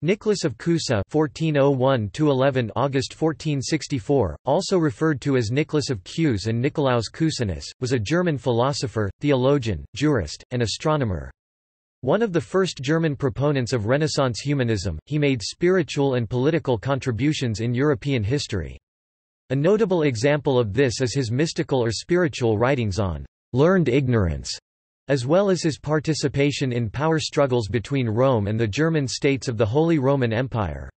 Nicholas of Cusa (1401–11 August 1464), also referred to as Nicholas of Cues and Nicolaus Cusanus, was a German philosopher, theologian, jurist, and astronomer. One of the first German proponents of Renaissance humanism, he made spiritual and political contributions in European history. A notable example of this is his mystical or spiritual writings on learned ignorance, as well as his participation in power struggles between Rome and the German states of the Holy Roman Empire.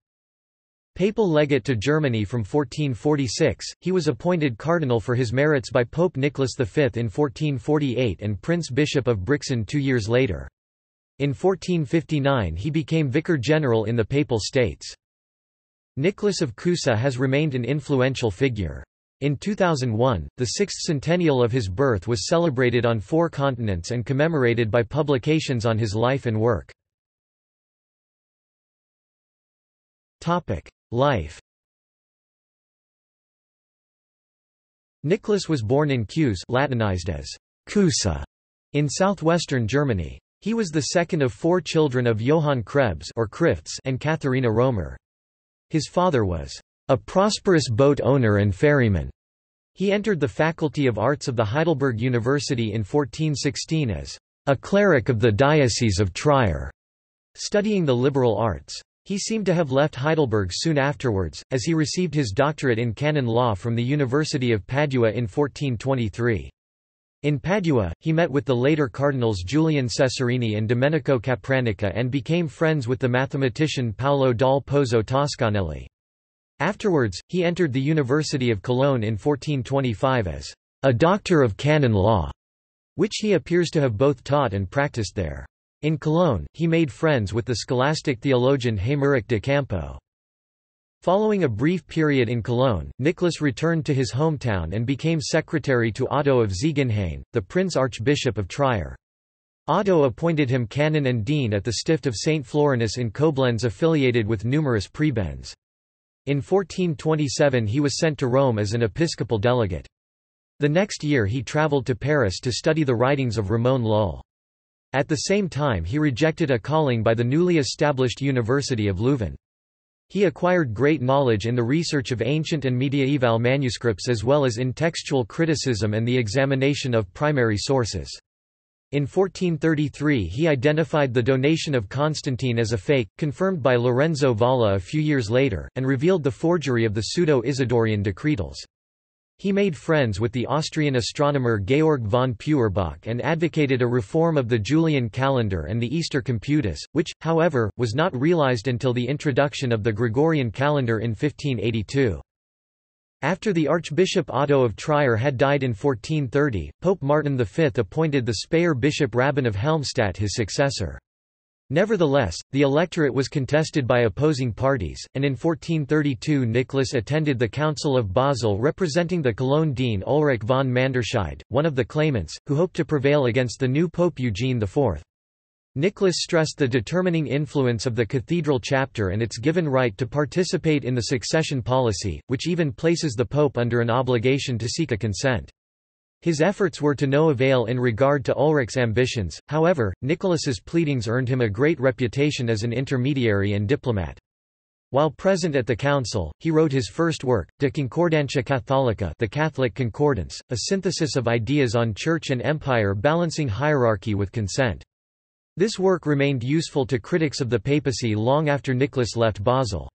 Papal legate to Germany from 1446, he was appointed cardinal for his merits by Pope Nicholas V in 1448 and Prince Bishop of Brixen 2 years later. In 1459 he became vicar general in the Papal States. Nicholas of Cusa has remained an influential figure. In 2001, the sixth centennial of his birth was celebrated on 4 continents and commemorated by publications on his life and work. Life. Nicholas was born in Cues, Latinized as Cusa, in southwestern Germany. He was the second of 4 children of Johann Krebs or Krifts and Katharina Romer. His father was a prosperous boat owner and ferryman. He entered the Faculty of Arts of the Heidelberg University in 1416 as a cleric of the Diocese of Trier, studying the liberal arts. He seemed to have left Heidelberg soon afterwards, as he received his doctorate in canon law from the University of Padua in 1423. In Padua, he met with the later cardinals Julian Cesarini and Domenico Capranica and became friends with the mathematician Paolo dal Pozzo Toscanelli. Afterwards, he entered the University of Cologne in 1425 as a doctor of canon law, which he appears to have both taught and practiced there. In Cologne, he made friends with the scholastic theologian Hermeric de Campo. Following a brief period in Cologne, Nicholas returned to his hometown and became secretary to Otto of Ziegenhain, the Prince Archbishop of Trier. Otto appointed him canon and dean at the Stift of St. Florinus in Koblenz, affiliated with numerous prebends. In 1427 he was sent to Rome as an episcopal delegate. The next year he travelled to Paris to study the writings of Ramon Lull. At the same time he rejected a calling by the newly established University of Leuven. He acquired great knowledge in the research of ancient and mediaeval manuscripts as well as in textual criticism and the examination of primary sources. In 1433 he identified the donation of Constantine as a fake, confirmed by Lorenzo Valla a few years later, and revealed the forgery of the pseudo-Isidorian decretals. He made friends with the Austrian astronomer Georg von Puerbach and advocated a reform of the Julian calendar and the Easter computus, which, however, was not realized until the introduction of the Gregorian calendar in 1582. After the Archbishop Otto of Trier had died in 1430, Pope Martin V appointed the Speyer Bishop Rabban of Helmstadt his successor. Nevertheless, the electorate was contested by opposing parties, and in 1432 Nicholas attended the Council of Basel representing the Cologne Dean Ulrich von Manderscheid, one of the claimants, who hoped to prevail against the new Pope Eugene IV. Nicholas stressed the determining influence of the cathedral chapter and its given right to participate in the succession policy, which even places the Pope under an obligation to seek a consent. His efforts were to no avail in regard to Ulrich's ambitions, however, Nicholas's pleadings earned him a great reputation as an intermediary and diplomat. While present at the council, he wrote his first work, De Concordantia Catholica, The Catholic Concordance, a synthesis of ideas on church and empire balancing hierarchy with consent. This work remained useful to critics of the papacy long after Nicholas left Basel.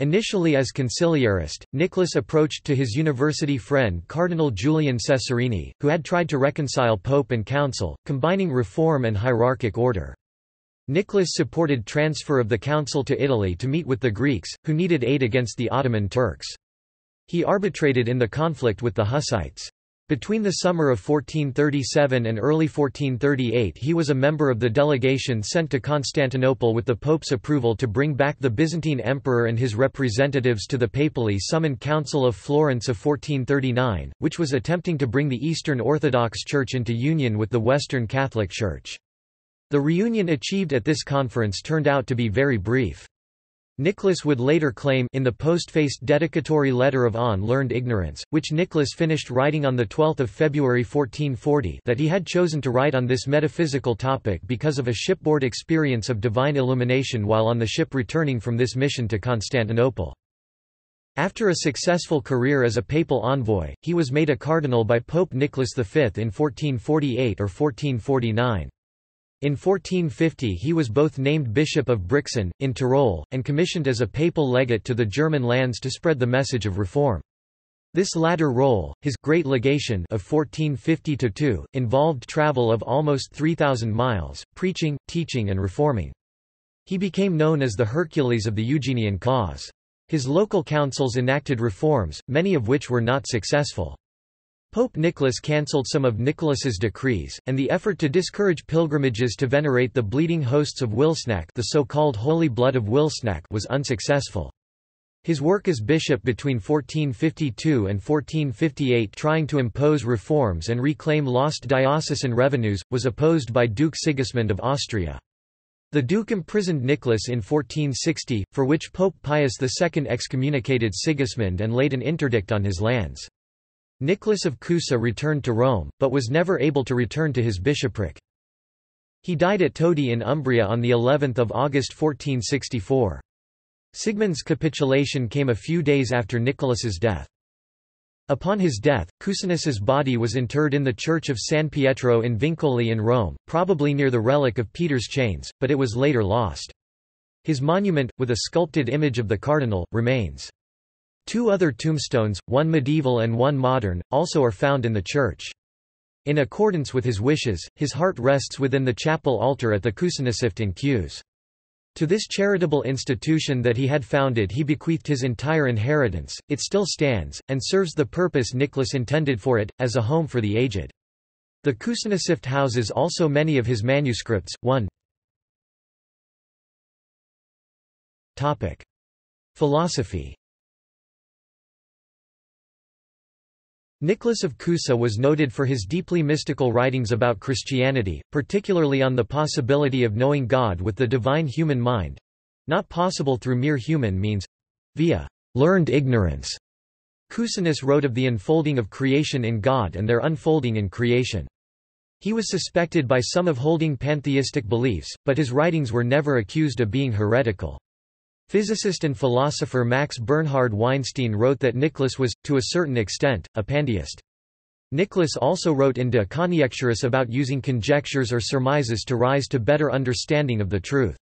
Initially as conciliarist, Nicholas approached to his university friend Cardinal Julian Cesarini, who had tried to reconcile Pope and Council, combining reform and hierarchic order. Nicholas supported transfer of the Council to Italy to meet with the Greeks, who needed aid against the Ottoman Turks. He arbitrated in the conflict with the Hussites. Between the summer of 1437 and early 1438 he was a member of the delegation sent to Constantinople with the Pope's approval to bring back the Byzantine Emperor and his representatives to the papally summoned Council of Florence of 1439, which was attempting to bring the Eastern Orthodox Church into union with the Western Catholic Church. The reunion achieved at this conference turned out to be very brief. Nicholas would later claim in the post-faced dedicatory letter of On Learned Ignorance, which Nicholas finished writing on 12 February 1440, that he had chosen to write on this metaphysical topic because of a shipboard experience of divine illumination while on the ship returning from this mission to Constantinople. After a successful career as a papal envoy, he was made a cardinal by Pope Nicholas V in 1448 or 1449. In 1450 he was both named Bishop of Brixen, in Tyrol, and commissioned as a papal legate to the German lands to spread the message of reform. This latter role, his Great Legation of 1450–2, involved travel of almost 3,000 miles, preaching, teaching and reforming. He became known as the Hercules of the Eugenian cause. His local councils enacted reforms, many of which were not successful. Pope Nicholas cancelled some of Nicholas's decrees, and the effort to discourage pilgrimages to venerate the bleeding hosts of Wilsnack, the so-called Holy Blood of Wilsnack, was unsuccessful. His work as bishop between 1452 and 1458 trying to impose reforms and reclaim lost diocesan revenues, was opposed by Duke Sigismund of Austria. The Duke imprisoned Nicholas in 1460, for which Pope Pius II excommunicated Sigismund and laid an interdict on his lands. Nicholas of Cusa returned to Rome, but was never able to return to his bishopric. He died at Todi in Umbria on the 11th of August 1464. Sigmund's capitulation came a few days after Nicholas's death. Upon his death, Cusanus's body was interred in the church of San Pietro in Vincoli in Rome, probably near the relic of Peter's chains, but it was later lost. His monument, with a sculpted image of the cardinal, remains. Two other tombstones, one medieval and one modern, also are found in the church. In accordance with his wishes, his heart rests within the chapel altar at the Kusanasift in Cuse. To this charitable institution that he had founded he bequeathed his entire inheritance. It still stands, and serves the purpose Nicholas intended for it, as a home for the aged. The Kusanasift houses also many of his manuscripts. 1. Philosophy. Nicholas of Cusa was noted for his deeply mystical writings about Christianity, particularly on the possibility of knowing God with the divine human mind—not possible through mere human means—via learned ignorance. Cusanus wrote of the unfolding of creation in God and their unfolding in creation. He was suspected by some of holding pantheistic beliefs, but his writings were never accused of being heretical. Physicist and philosopher Max Bernhard Weinstein wrote that Nicholas was, to a certain extent, a pantheist. Nicholas also wrote in De Conjecturis about using conjectures or surmises to rise to better understanding of the truth.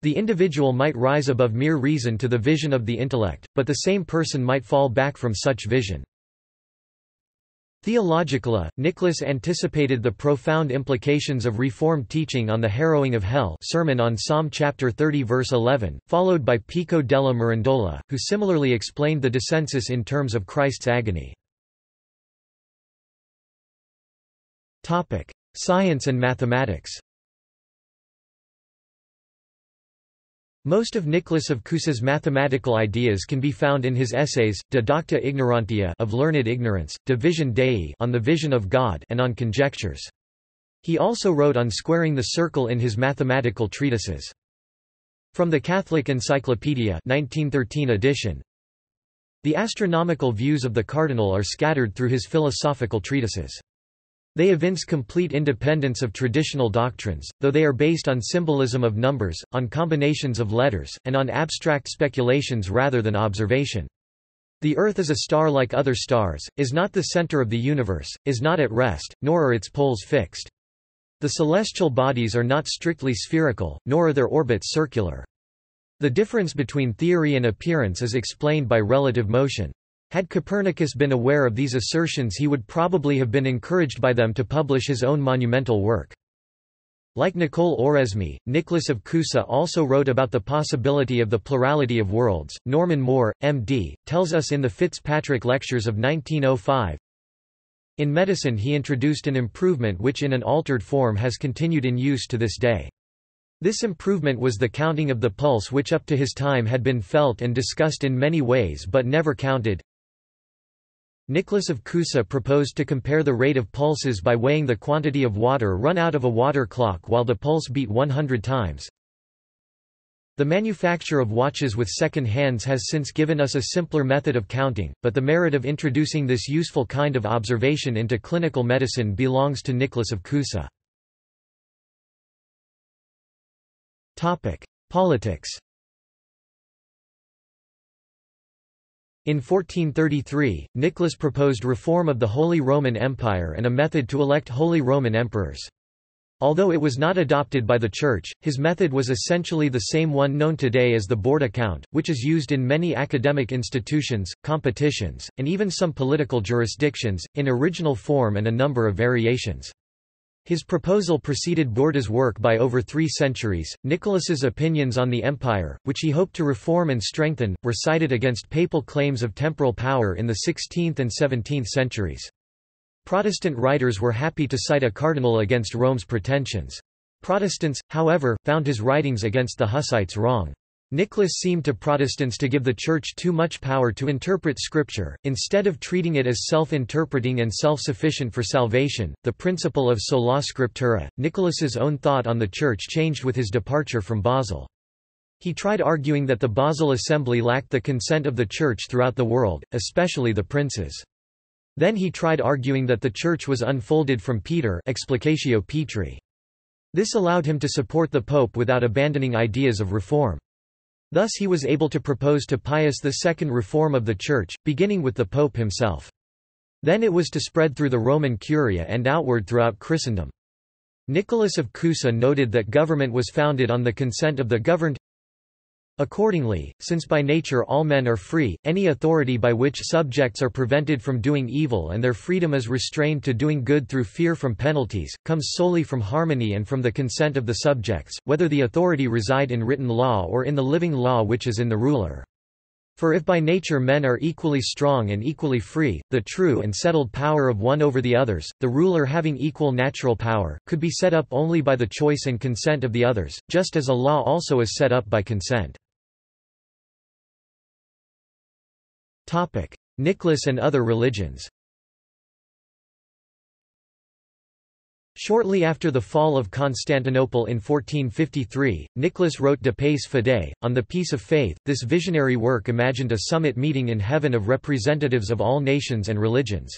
The individual might rise above mere reason to the vision of the intellect, but the same person might fall back from such vision. Theologically, Nicholas anticipated the profound implications of Reformed teaching on the harrowing of hell sermon on Psalm chapter 30 verse 11, followed by Pico della Mirandola, who similarly explained the descensus in terms of Christ's agony. Science and mathematics. Most of Nicholas of Cusa's mathematical ideas can be found in his essays, De Docta Ignorantia of Learned Ignorance, De Vision Dei on the Vision of God, and on Conjectures. He also wrote on squaring the circle in his mathematical treatises. From the Catholic Encyclopedia 1913 edition. The astronomical views of the cardinal are scattered through his philosophical treatises. They evince complete independence of traditional doctrines, though they are based on symbolism of numbers, on combinations of letters, and on abstract speculations rather than observation. The Earth is a star like other stars, is not the center of the universe, is not at rest, nor are its poles fixed. The celestial bodies are not strictly spherical, nor are their orbits circular. The difference between theory and appearance is explained by relative motion. Had Copernicus been aware of these assertions he would probably have been encouraged by them to publish his own monumental work. Like Nicole Oresme, Nicholas of Cusa also wrote about the possibility of the plurality of worlds. Norman Moore, M.D., tells us in the Fitzpatrick Lectures of 1905, in medicine he introduced an improvement which in an altered form has continued in use to this day. This improvement was the counting of the pulse, which up to his time had been felt and discussed in many ways but never counted. Nicholas of Cusa proposed to compare the rate of pulses by weighing the quantity of water run out of a water clock while the pulse beat 100 times. The manufacture of watches with second hands has since given us a simpler method of counting, but the merit of introducing this useful kind of observation into clinical medicine belongs to Nicholas of Cusa. Politics. In 1433, Nicholas proposed reform of the Holy Roman Empire and a method to elect Holy Roman emperors. Although it was not adopted by the Church, his method was essentially the same one known today as the board account, which is used in many academic institutions, competitions, and even some political jurisdictions, in original form and a number of variations. His proposal preceded Borda's work by over 3 centuries. Nicholas's opinions on the empire, which he hoped to reform and strengthen, were cited against papal claims of temporal power in the 16th and 17th centuries. Protestant writers were happy to cite a cardinal against Rome's pretensions. Protestants, however, found his writings against the Hussites wrong. Nicholas seemed to Protestants to give the Church too much power to interpret Scripture, instead of treating it as self-interpreting and self-sufficient for salvation. The principle of sola scriptura. Nicholas's own thought on the Church changed with his departure from Basel. He tried arguing that the Basel Assembly lacked the consent of the Church throughout the world, especially the princes. Then he tried arguing that the Church was unfolded from Peter, explicatio Petri. This allowed him to support the Pope without abandoning ideas of reform. Thus he was able to propose to Pius II reform of the Church, beginning with the Pope himself. Then it was to spread through the Roman Curia and outward throughout Christendom. Nicholas of Cusa noted that government was founded on the consent of the governed. Accordingly, since by nature all men are free, any authority by which subjects are prevented from doing evil and their freedom is restrained to doing good through fear from penalties, comes solely from harmony and from the consent of the subjects, whether the authority reside in written law or in the living law which is in the ruler. For if by nature men are equally strong and equally free, the true and settled power of one over the others, the ruler having equal natural power, could be set up only by the choice and consent of the others, just as a law also is set up by consent. Nicholas and other religions. Shortly after the fall of Constantinople in 1453, Nicholas wrote De Pace Fidei, on the Peace of Faith. This visionary work imagined a summit meeting in heaven of representatives of all nations and religions.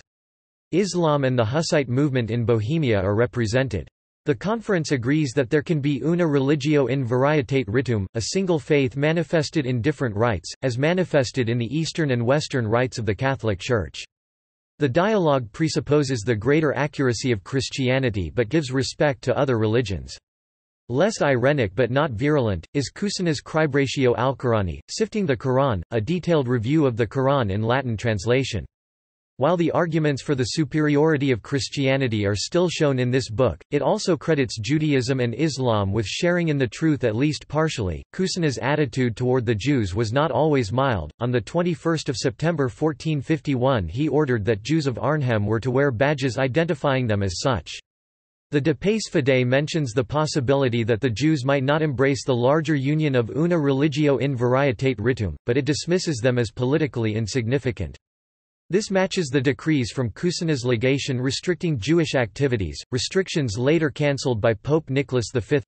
Islam and the Hussite movement in Bohemia are represented. The conference agrees that there can be una religio in varietate ritum, a single faith manifested in different rites, as manifested in the Eastern and Western rites of the Catholic Church. The dialogue presupposes the greater accuracy of Christianity but gives respect to other religions. Less ironic but not virulent, is Cusanna's Cribratio Alcorani, Sifting the Quran, a detailed review of the Quran in Latin translation. While the arguments for the superiority of Christianity are still shown in this book, it also credits Judaism and Islam with sharing in the truth at least partially. Cusanna's attitude toward the Jews was not always mild. On the 21st of September 1451, he ordered that Jews of Arnhem were to wear badges identifying them as such. The De Pace Fidei mentions the possibility that the Jews might not embrace the larger union of una religio in varietate ritum, but it dismisses them as politically insignificant. This matches the decrees from Cusanna's legation restricting Jewish activities, restrictions later cancelled by Pope Nicholas V.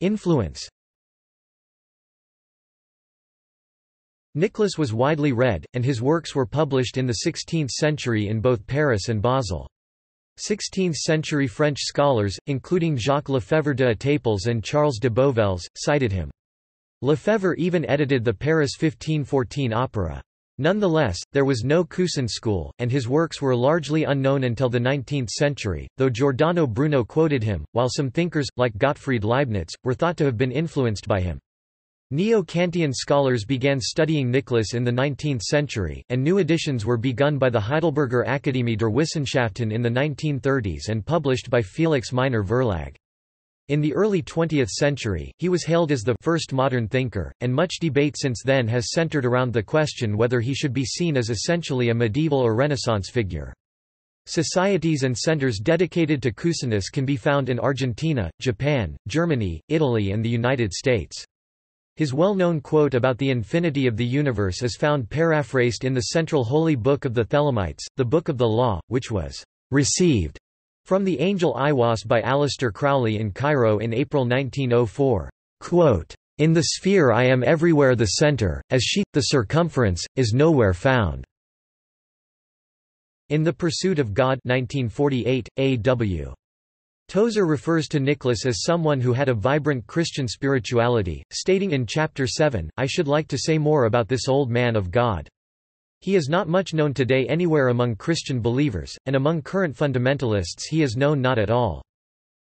Influence. Nicholas was widely read, and his works were published in the 16th century in both Paris and Basel. 16th-century French scholars, including Jacques Lefebvre de Etaples and Charles de Beauvels, cited him. Lefebvre even edited the Paris 1514 opera. Nonetheless, there was no Cusan school, and his works were largely unknown until the 19th century, though Giordano Bruno quoted him, while some thinkers, like Gottfried Leibniz, were thought to have been influenced by him. Neo-Kantian scholars began studying Nicholas in the 19th century, and new editions were begun by the Heidelberger Akademie der Wissenschaften in the 1930s and published by Felix Minor Verlag. In the early 20th century, he was hailed as the first modern thinker, and much debate since then has centered around the question whether he should be seen as essentially a medieval or Renaissance figure. Societies and centers dedicated to Cusanus can be found in Argentina, Japan, Germany, Italy, and the United States. His well-known quote about the infinity of the universe is found paraphrased in the central holy book of the Thelemites, the Book of the Law, which was received From The Angel Iwas by Aleister Crowley in Cairo in April 1904, quote, "In the sphere I am everywhere the center, as she, the circumference, is nowhere found." In The Pursuit of God 1948, A.W. Tozer refers to Nicholas as someone who had a vibrant Christian spirituality, stating in Chapter 7, "I should like to say more about this old man of God." He is not much known today anywhere among Christian believers, and among current fundamentalists he is known not at all.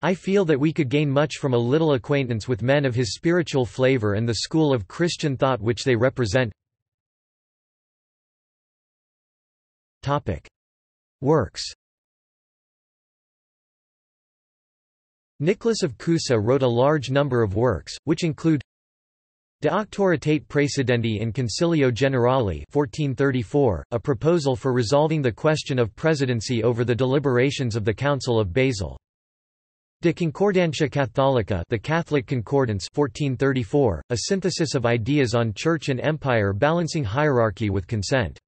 I feel that we could gain much from a little acquaintance with men of his spiritual flavor and the school of Christian thought which they represent. Works. Nicholas of Cusa wrote a large number of works, which include De Auctoritate Praesidendi in Concilio Generale 1434, a proposal for resolving the question of presidency over the deliberations of the Council of Basel. De Concordantia Catholica, the Catholic Concordance 1434, a synthesis of ideas on church and empire balancing hierarchy with consent.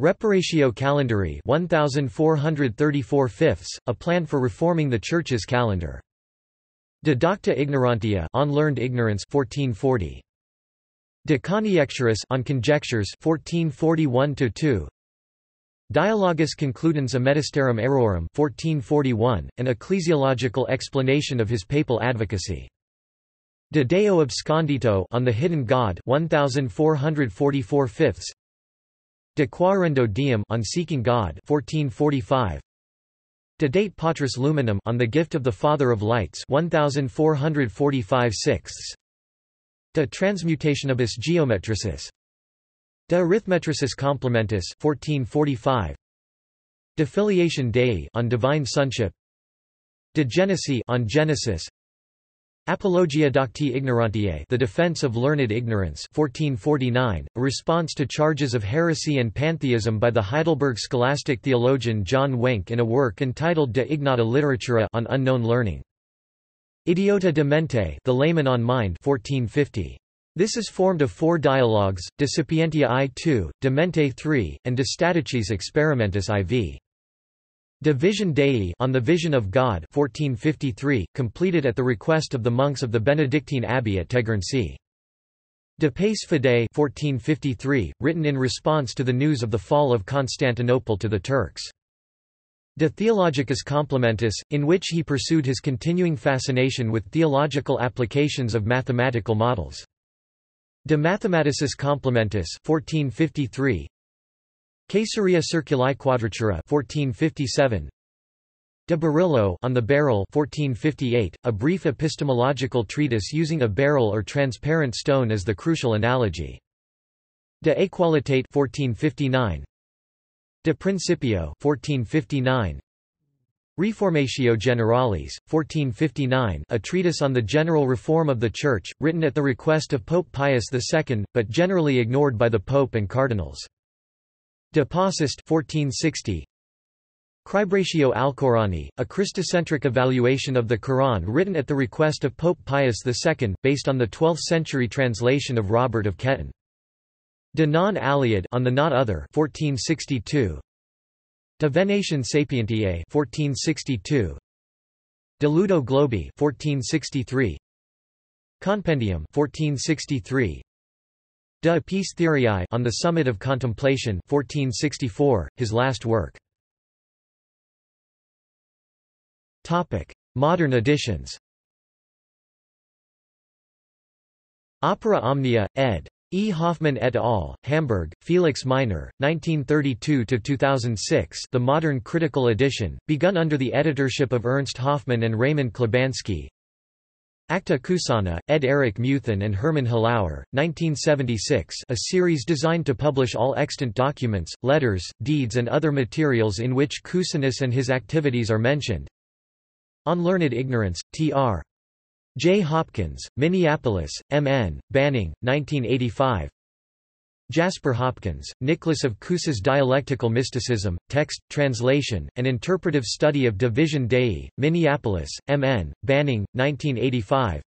Reparatio Calendari 1434/5, a plan for reforming the Church's calendar. De Docta Ignorantia, on learned ignorance 1440. De Conjecturis, on conjectures 1441-2. Dialogus Concludens Ametisterum Errorum 1441, an ecclesiological explanation of his papal advocacy. De Deo Abscondito, on the hidden God 1444/5. De Quaerendo Deum, on seeking God 1445. De Date Patris Luminum, on the gift of the Father of Lights 1445/6. De Transmutationibus Geometricis. De Arithmetricis Complementis 1445. De Filiation Dei, on divine sonship. De Genesi, on Genesis. Apologia Docti Ignorantiae, the defense of learned ignorance 1449, a response to charges of heresy and pantheism by the Heidelberg scholastic theologian John Wenck in a work entitled De Ignota Literatura, on unknown learning. Idiota de Mente, the layman on mind 1450. This is formed of four dialogues: De Sapientia I2, De Mente III, and De Staticis Experimentis IV. De Vision Dei, on the Vision of God 1453, completed at the request of the monks of the Benedictine Abbey at Tegernsee. De Pace Fidei 1453, written in response to the news of the fall of Constantinople to the Turks. De Theologicus Complementis, in which he pursued his continuing fascination with theological applications of mathematical models. De Mathematicis Complementis 1453. Caesaria Circuli Quadratura 1457. De Barillo, on the barrel 1458, a brief epistemological treatise using a barrel or transparent stone as the crucial analogy. De Equalitate 1459. De Principio 1459. Reformatio Generalis 1459, a treatise on the general reform of the Church, written at the request of Pope Pius II, but generally ignored by the Pope and cardinals. De Passist 1460. Cribratio Alcorani, a Christocentric evaluation of the Quran written at the request of Pope Pius II, based on the 12th-century translation of Robert of Ketton. De Non Aliad, on the Not Other 1462. De Venation Sapientiae 1462. De Ludo Globi 1463. Compendium 1463. De Apis Theriae, on the Summit of Contemplation 1464, his last work. Topic: Modern editions. Opera Omnia, ed. E. Hoffmann et al., Hamburg, Felix Minor, 1932–2006, the modern critical edition, begun under the editorship of Ernst Hoffmann and Raymond Klebanski. Acta Kusana, ed. Erich Muthen and Hermann Hillauer, 1976, a series designed to publish all extant documents, letters, deeds and other materials in which Cusanus and his activities are mentioned. On Learned Ignorance, T.R. J. Hopkins, Minneapolis, M.N., Banning, 1985. Jasper Hopkins, Nicholas of Cusa's Dialectical Mysticism, Text, Translation, and Interpretive Study of De Vision Dei, Minneapolis, M.N., Banning, 1985.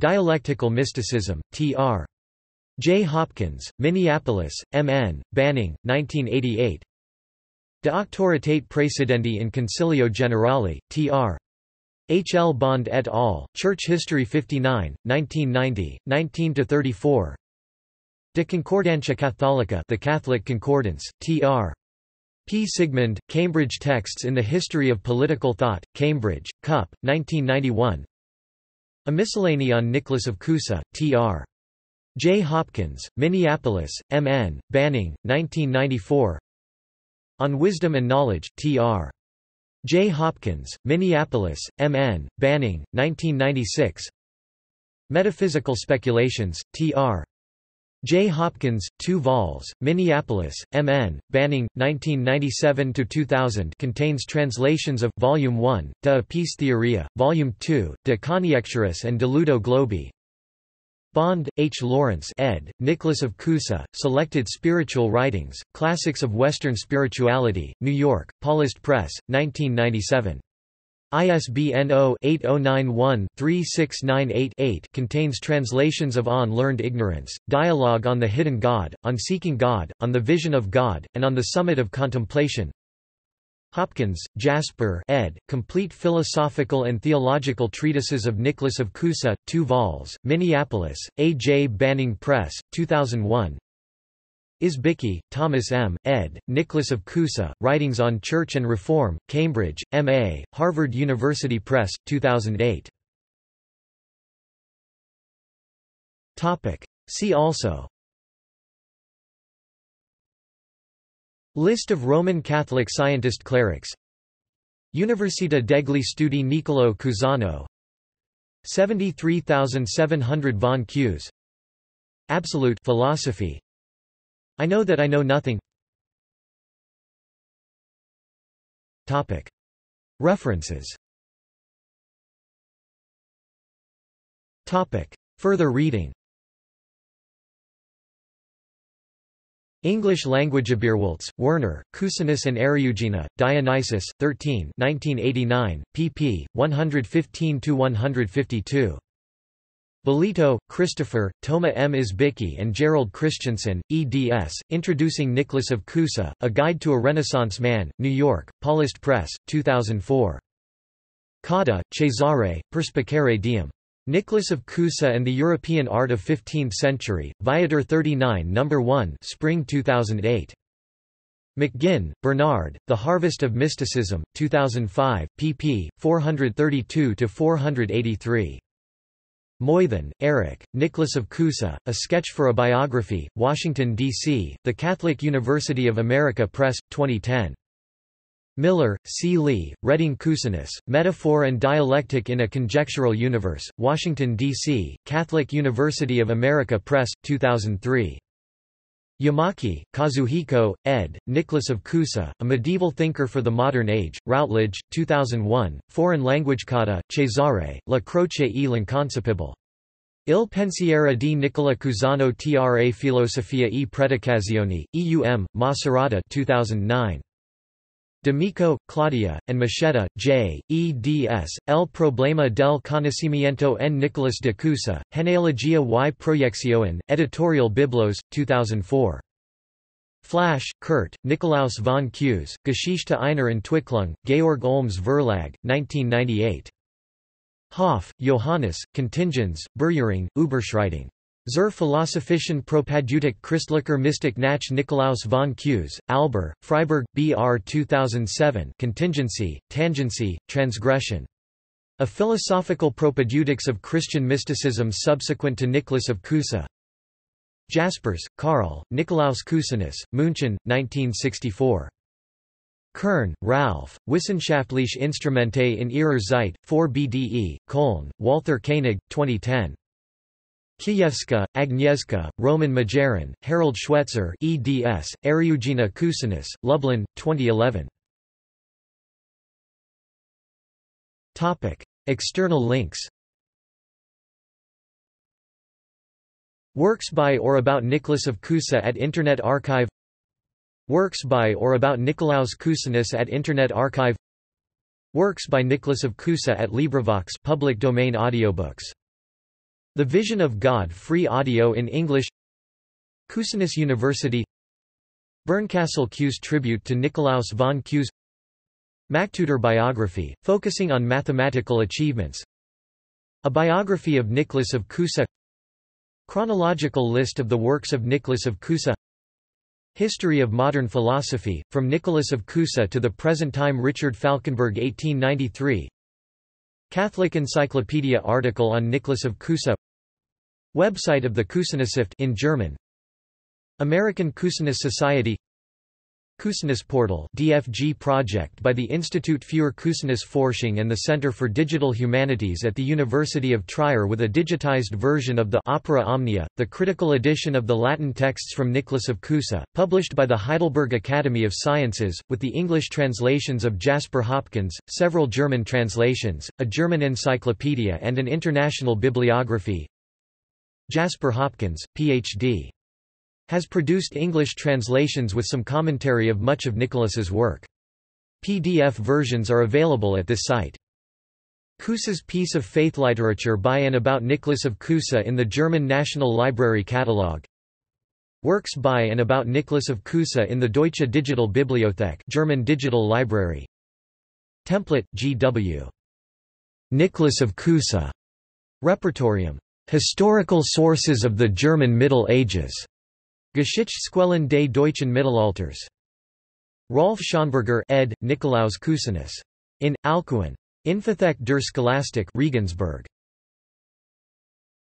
Dialectical Mysticism, T.R. J. Hopkins, Minneapolis, M.N., Banning, 1988. De Auctoritate Praesidendi in Concilio Generale, Tr. H. L. Bond et al., Church History 59, 1990, 19–34. De Concordantia Catholica, The Catholic Concordance, Tr. P. Sigmund, Cambridge Texts in the History of Political Thought, Cambridge, Cup, 1991. A Miscellany on Nicholas of Cusa, Tr. J. Hopkins, Minneapolis, M.N., Banning, 1994. On Wisdom and Knowledge, Tr. J. Hopkins, Minneapolis, M.N., Banning, 1996. Metaphysical Speculations, Tr. J. Hopkins, 2 vols, Minneapolis, M.N., Banning, 1997–2000 contains translations of, Volume 1, De Apis Theoria, Volume 2, De Coniecturus and De Ludo Globi. Bond, H. Lawrence ed., Nicholas of Cusa, Selected Spiritual Writings, Classics of Western Spirituality, New York, Paulist Press, 1997. ISBN 0-8091-3698-8 contains translations of On Learned Ignorance, Dialogue on the Hidden God, On Seeking God, On the Vision of God, and On the Summit of Contemplation. Hopkins, Jasper ed., Complete Philosophical and Theological Treatises of Nicholas of Cusa, 2 vols, Minneapolis, A. J. Banning Press, 2001. Isbicki, Thomas M., ed., Nicholas of Cusa, Writings on Church and Reform, Cambridge, M.A., Harvard University Press, 2008. See also: List of Roman Catholic scientist clerics, Università degli Studi Niccolò Cusano, 73,700 von Q's, Absolute Philosophy, I Know That I Know Nothing. Topic. References. Topic. Further reading. English language. Languagebierwaltz, Werner, Cusanus and Eriugena, Dionysius, 13 1989, pp. 115–152. Bolito, Christopher, Toma M. Isbicki and Gerald Christensen, eds., Introducing Nicholas of Cusa, A Guide to a Renaissance Man, New York, Paulist Press, 2004. Cotta, Cesare, Perspicare Diem. Nicholas of Cusa and the European Art of 15th Century, Viator 39 No. 1, Spring 2008. McGinn, Bernard, The Harvest of Mysticism, 2005, pp. 432–483. Moythen, Eric, Nicholas of Cusa, A Sketch for a Biography, Washington, D.C., The Catholic University of America Press, 2010. Miller, C. Lee, Reading Cusanus, Metaphor and Dialectic in a Conjectural Universe, Washington, D.C., Catholic University of America Press, 2003. Yamaki, Kazuhiko, ed., Nicholas of Cusa, A Medieval Thinker for the Modern Age, Routledge, 2001, Foreign Language. Cotta, Cesare, La Croce e l'Inconcepibile. Il Pensiero di Nicola Cusano tra Filosofia e Predicazioni, EUM, Macerata, 2009. D'Amico, Claudia, and Machetta, J., eds., El Problema del Conocimiento en Nicolas de Cusa, Genealogia y Proyección, Editorial Biblos, 2004. Flash, Kurt, Nikolaus von Kues, Geschichte einer Entwicklung, Georg Olms Verlag, 1998. Hoff, Johannes, Contingens, Berührung, Überschreitung. Zur Philosophischen Propaedeutik Christlicher Mystik nach Nikolaus von Kues, Alber, Freiburg, BR 2007. Contingency, Tangency, Transgression. A Philosophical Propaedeutics of Christian Mysticism Subsequent to Nicholas of Cusa. Jaspers, Karl, Nikolaus Cusanus, München, 1964. Kern, Ralph, Wissenschaftliche Instrumente in ihrer Zeit, 4 BDE, Köln, Walther Koenig, 2010. Kievska, Agnieszka, Roman Majeran, Harold Schwetzer, eds., Eriugena Cusanus, Lublin, 2011. Topic. External links. Works by or about Nicholas of Cusa at Internet Archive. Works by or about Nikolaus Cusanus at Internet Archive. Works by Nicholas of Cusa at LibriVox, public domain audiobooks. The Vision of God, free audio in English. Cusanus University. Berncastel Q's tribute to Nicolaus von Q's MacTutor biography, focusing on mathematical achievements. A biography of Nicholas of Cusa. Chronological list of the works of Nicholas of Cusa. History of modern philosophy, from Nicholas of Cusa to the present time. Richard Falkenberg 1893. Catholic Encyclopedia article on Nicholas of Cusa. Website of the Cusanisschaft in German. American Cusanist Society. Cusanist Portal DFG project by the Institut für Cusanistforschung and the Center for Digital Humanities at the University of Trier, with a digitized version of the Opera Omnia, the critical edition of the Latin texts from Nicholas of Cusa, published by the Heidelberg Academy of Sciences, with the English translations of Jasper Hopkins, several German translations, a German encyclopedia and an international bibliography. Jasper Hopkins, Ph.D. has produced English translations with some commentary of much of Nicholas's work. PDF versions are available at this site. Cusa's Piece of Faith Literature by and about Nicholas of Cusa in the German National Library Catalog. Works by and about Nicholas of Cusa in the Deutsche Digital Bibliothek, German Digital Library. Template, G.W. Nicholas of Cusa. Repertorium. Historical Sources of the German Middle Ages. Geschichtsquellen des deutschen Mittelalters. Rolf Schonberger, ed. Nikolaus Cusanus. In, Alcuin. Infothek der Scholastik, Regensburg.